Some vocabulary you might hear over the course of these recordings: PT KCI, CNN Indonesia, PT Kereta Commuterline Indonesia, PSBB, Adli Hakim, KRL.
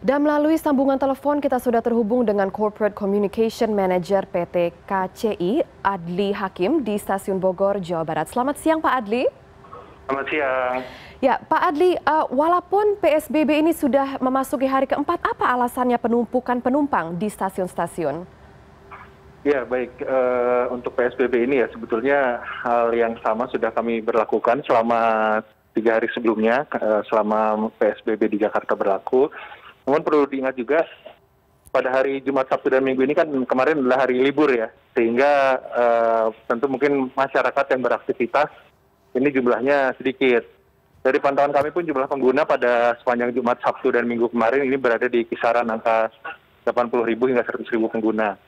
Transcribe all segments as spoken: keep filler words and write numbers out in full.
Dan melalui sambungan telepon kita sudah terhubung dengan Corporate Communication Manager P T K C I, Adli Hakim di Stasiun Bogor, Jawa Barat. Selamat siang Pak Adli. Selamat siang. Ya Pak Adli, uh, walaupun P S B B ini sudah memasuki hari keempat, apa alasannya penumpukan penumpang di stasiun-stasiun? Ya baik, uh, untuk P S B B ini ya sebetulnya hal yang sama sudah kami berlakukan selama tiga hari sebelumnya, uh, selama P S B B di Jakarta berlaku. Namun perlu diingat juga pada hari Jumat, Sabtu, dan Minggu ini kan kemarin adalah hari libur ya, sehingga uh, tentu mungkin masyarakat yang beraktivitas ini jumlahnya sedikit. Dari pantauan kami pun jumlah pengguna pada sepanjang Jumat, Sabtu, dan Minggu kemarin ini berada di kisaran angka delapan puluh ribu hingga seratus ribu pengguna.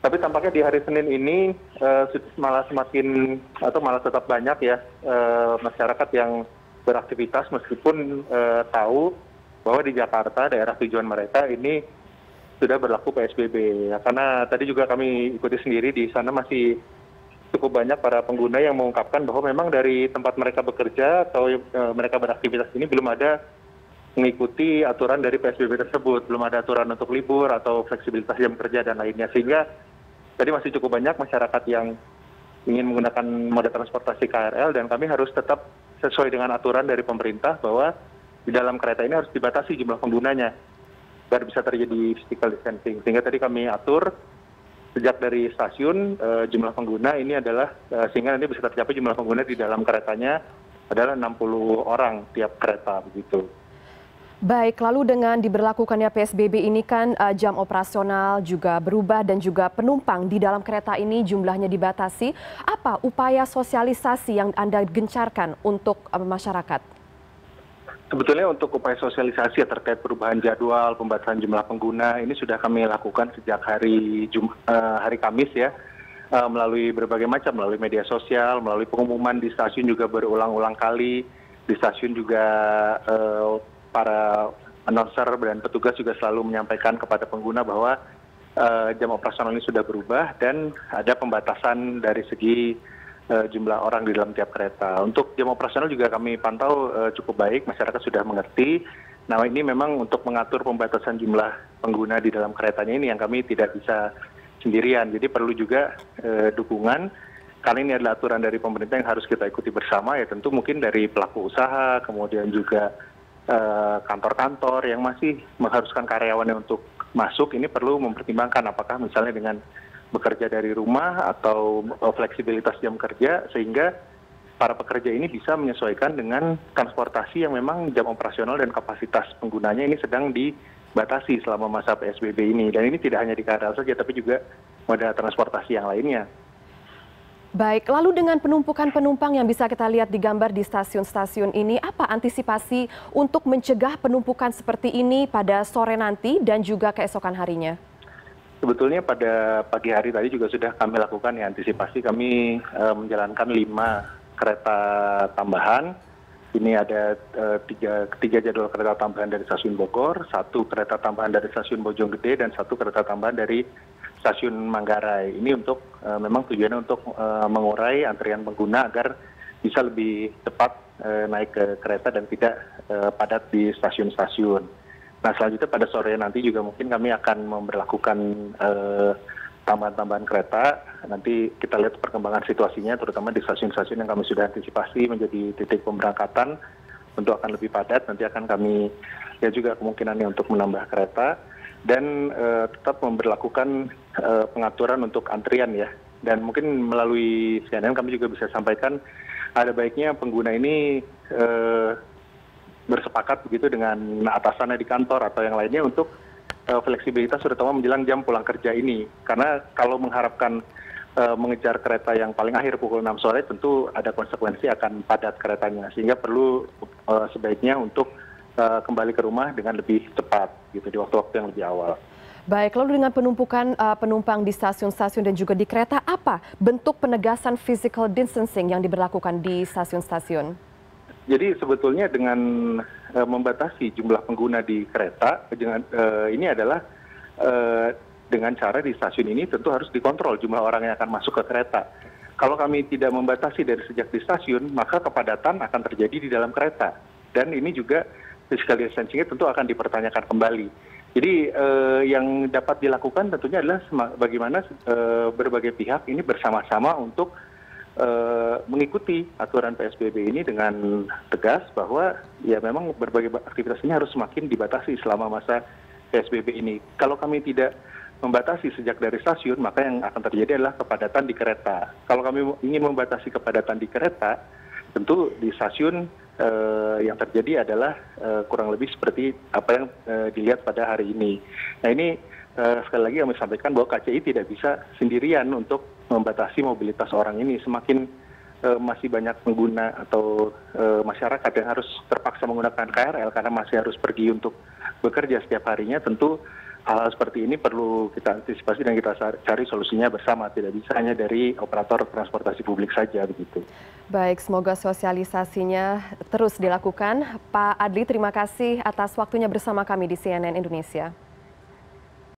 Tapi tampaknya di hari Senin ini uh, malah semakin atau malah tetap banyak ya uh, masyarakat yang beraktivitas meskipun uh, tahu bahwa di Jakarta, daerah tujuan mereka ini sudah berlaku P S B B. Ya, karena tadi juga kami ikuti sendiri di sana masih cukup banyak para pengguna yang mengungkapkan bahwa memang dari tempat mereka bekerja atau e, mereka beraktivitas ini belum ada mengikuti aturan dari P S B B tersebut. Belum ada aturan untuk libur atau fleksibilitas jam kerja dan lainnya. Sehingga tadi masih cukup banyak masyarakat yang ingin menggunakan moda transportasi K R L dan kami harus tetap sesuai dengan aturan dari pemerintah bahwa di dalam kereta ini harus dibatasi jumlah penggunanya agar bisa terjadi physical distancing. Sehingga tadi kami atur sejak dari stasiun e, jumlah pengguna ini adalah e, sehingga nanti bisa tercapai jumlah pengguna di dalam keretanya adalah enam puluh orang tiap kereta begitu. Baik, lalu dengan diberlakukannya P S B B ini kan e, jam operasional juga berubah dan juga penumpang di dalam kereta ini jumlahnya dibatasi. Apa upaya sosialisasi yang Anda gencarkan untuk e, masyarakat? Sebetulnya untuk upaya sosialisasi terkait perubahan jadwal, pembatasan jumlah pengguna ini sudah kami lakukan sejak hari Jum uh, hari Kamis ya, uh, melalui berbagai macam, melalui media sosial, melalui pengumuman di stasiun juga berulang-ulang kali, di stasiun juga uh, para announcer dan petugas juga selalu menyampaikan kepada pengguna bahwa uh, jam operasional ini sudah berubah dan ada pembatasan dari segi jumlah orang di dalam tiap kereta. Untuk jam operasional juga kami pantau uh, cukup baik, masyarakat sudah mengerti. Nah ini memang untuk mengatur pembatasan jumlah pengguna di dalam keretanya ini yang kami tidak bisa sendirian. Jadi perlu juga uh, dukungan, karena ini adalah aturan dari pemerintah yang harus kita ikuti bersama ya, tentu mungkin dari pelaku usaha, kemudian juga kantor-kantor uh, yang masih mengharuskan karyawannya untuk masuk, ini perlu mempertimbangkan apakah misalnya dengan bekerja dari rumah atau fleksibilitas jam kerja sehingga para pekerja ini bisa menyesuaikan dengan transportasi yang memang jam operasional dan kapasitas penggunanya ini sedang dibatasi selama masa P S B B ini. Dan ini tidak hanya di K R L saja tapi juga moda transportasi yang lainnya. Baik, lalu dengan penumpukan penumpang yang bisa kita lihat di gambar di stasiun-stasiun ini, apa antisipasi untuk mencegah penumpukan seperti ini pada sore nanti dan juga keesokan harinya? Sebetulnya pada pagi hari tadi juga sudah kami lakukan ya antisipasi, kami e, menjalankan lima kereta tambahan. Ini ada e, tiga, tiga jadwal kereta tambahan dari stasiun Bogor, satu kereta tambahan dari stasiun Bojonggede, dan satu kereta tambahan dari stasiun Manggarai. Ini untuk e, memang tujuannya untuk e, mengurai antrian pengguna agar bisa lebih cepat e, naik ke kereta dan tidak e, padat di stasiun-stasiun. Nah selanjutnya pada sore nanti juga mungkin kami akan memberlakukan tambahan-tambahan eh, kereta. Nanti kita lihat perkembangan situasinya, terutama di stasiun-stasiun yang kami sudah antisipasi menjadi titik pemberangkatan tentu akan lebih padat. Nanti akan kami ya juga kemungkinannya untuk menambah kereta dan eh, tetap memberlakukan eh, pengaturan untuk antrian ya. Dan mungkin melalui C N N kami juga bisa sampaikan ada baiknya pengguna ini eh, bersepakat begitu dengan atasannya di kantor atau yang lainnya untuk uh, fleksibilitas terutama menjelang jam pulang kerja ini. Karena kalau mengharapkan uh, mengejar kereta yang paling akhir pukul enam sore tentu ada konsekuensi akan padat keretanya. Sehingga perlu uh, sebaiknya untuk uh, kembali ke rumah dengan lebih cepat gitu di waktu-waktu yang lebih awal. Baik, lalu dengan penumpukan uh, penumpang di stasiun-stasiun dan juga di kereta, apa bentuk penegasan physical distancing yang diberlakukan di stasiun-stasiun? Jadi sebetulnya dengan e, membatasi jumlah pengguna di kereta, dengan, e, ini adalah e, dengan cara di stasiun ini tentu harus dikontrol jumlah orang yang akan masuk ke kereta. Kalau kami tidak membatasi dari sejak di stasiun, maka kepadatan akan terjadi di dalam kereta. Dan ini juga physical distancing-nya tentu akan dipertanyakan kembali. Jadi eh, yang dapat dilakukan tentunya adalah bagaimana eh, berbagai pihak ini bersama-sama untuk eh, mengikuti aturan P S B B ini dengan tegas bahwa ya memang berbagai aktivitas ini harus semakin dibatasi selama masa P S B B ini. Kalau kami tidak membatasi sejak dari stasiun, maka yang akan terjadi adalah kepadatan di kereta. Kalau kami ingin membatasi kepadatan di kereta, tentu di stasiun eh, yang terjadi adalah eh, kurang lebih seperti apa yang eh, dilihat pada hari ini. Nah ini eh, sekali lagi kami sampaikan bahwa K C I tidak bisa sendirian untuk membatasi mobilitas orang ini. Semakin eh, masih banyak pengguna atau eh, masyarakat yang harus terpaksa menggunakan K R L karena masih harus pergi untuk bekerja setiap harinya, tentu hal seperti ini perlu kita antisipasi dan kita cari solusinya bersama, tidak bisa hanya dari operator transportasi publik saja begitu. Baik, semoga sosialisasinya terus dilakukan. Pak Adli, terima kasih atas waktunya bersama kami di C N N Indonesia.